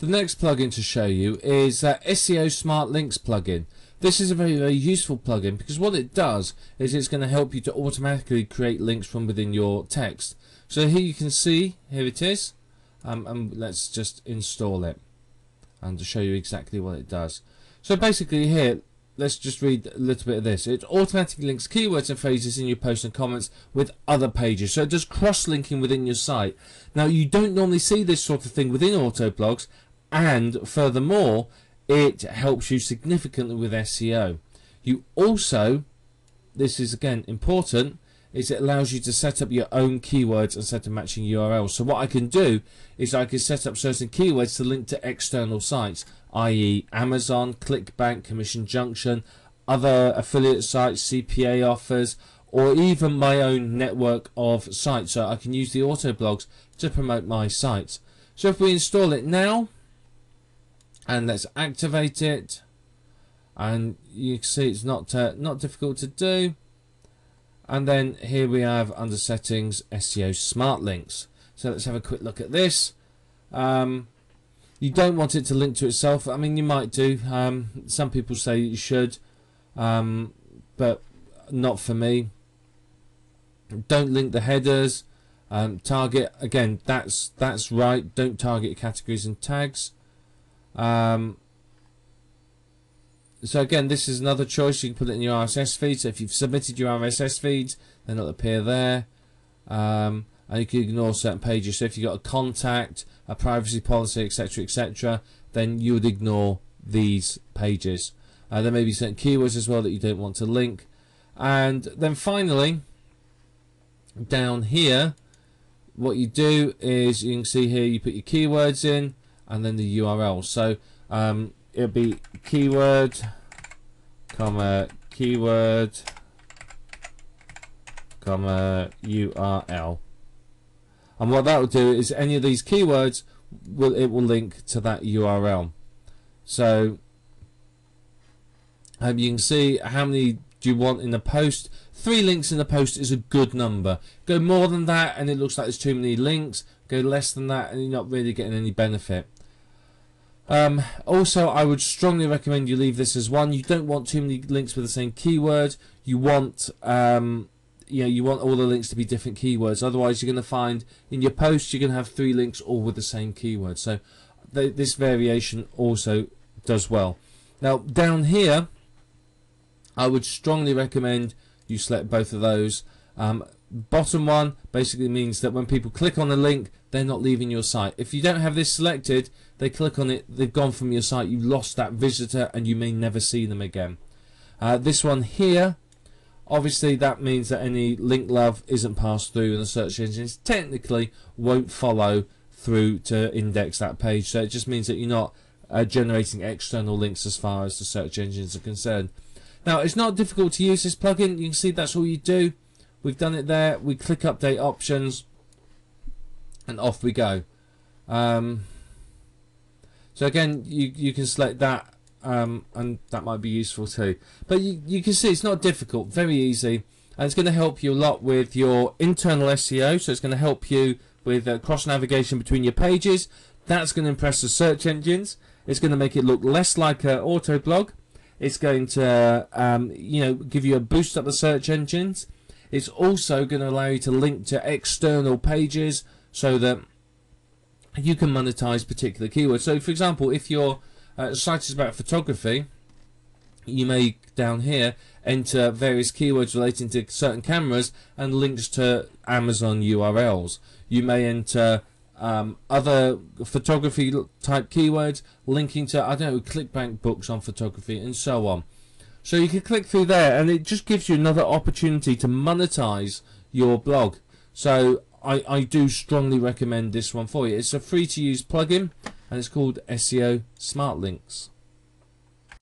The next plugin to show you is SEO Smart Links plugin. This is a very, very useful plugin because what it does is it's going to help you to automatically create links from within your text. So here you can see, here it is, and let's just install it and to show you exactly what it does. So basically here, let's just read a little bit of this. It automatically links keywords and phrases in your posts and comments with other pages. So it does cross-linking within your site. Now you don't normally see this sort of thing within AutoBlogs, and furthermore, it helps you significantly with SEO. You also, this is again important, is it allows you to set up your own keywords and set a matching URL. So what I can do is I can set up certain keywords to link to external sites, i.e. Amazon, Clickbank, Commission Junction, other affiliate sites, CPA offers, or even my own network of sites. So I can use the AutoBlogs to promote my sites. So if we install it now, and let's activate it, and you can see it's not difficult to do. And then here we have under settings SEO Smart Links. So let's have a quick look at this. You don't want it to link to itself. I mean, you might do. Some people say you should, but not for me. Don't link the headers. Target, again, that's right. Don't target categories and tags. So again, this is another choice. You can put it in your RSS feed, so if you've submitted your RSS feeds, then it'll appear there. And you can ignore certain pages, so if you've got a contact, a privacy policy, etc., etc., then you would ignore these pages. There may be certain keywords as well that you don't want to link. And then finally, down here, what you do is, you can see here, you put your keywords in, and then the URL. So it'll be keyword, comma, keyword, comma, URL. And what that will do is any of these keywords, it will link to that URL. So you can see how many do you want in the post. 3 links in the post is a good number. Go more than that and it looks like there's too many links. Go less than that and you're not really getting any benefit. Also, I would strongly recommend you leave this as one. You don't want too many links with the same keyword. You want, you want all the links to be different keywords. Otherwise, you're going to find in your post you're going to have 3 links all with the same keyword. So this variation also does well. Now down here, I would strongly recommend you select both of those. Bottom one basically means that when people click on a link, they're not leaving your site. If you don't have this selected, they click on it, they've gone from your site, you lost that visitor and you may never see them again. This one here, obviously that means that any link love isn't passed through and the search engines technically won't follow through to index that page. So it just means that you're not generating external links as far as the search engines are concerned. Now it's not difficult to use this plugin. You can see that's all you do. We've done it there. We click update options and off we go. So again, you can select that and that might be useful too. But you can see it's not difficult, very easy, and it's going to help you a lot with your internal SEO. So it's going to help you with cross navigation between your pages. That's going to impress the search engines. It's going to make it look less like an AutoBlog. It's going to give you a boost up the search engines. It's also going to allow you to link to external pages so that you can monetize particular keywords. So for example, if your site is about photography, you may down here enter various keywords relating to certain cameras and links to Amazon URLs. You may enter other photography type keywords linking to, I don't know, Clickbank books on photography and so on. So you can click through there and it just gives you another opportunity to monetize your blog. So I do strongly recommend this one for you. It's a free to use plugin and it's called SEO Smart Links.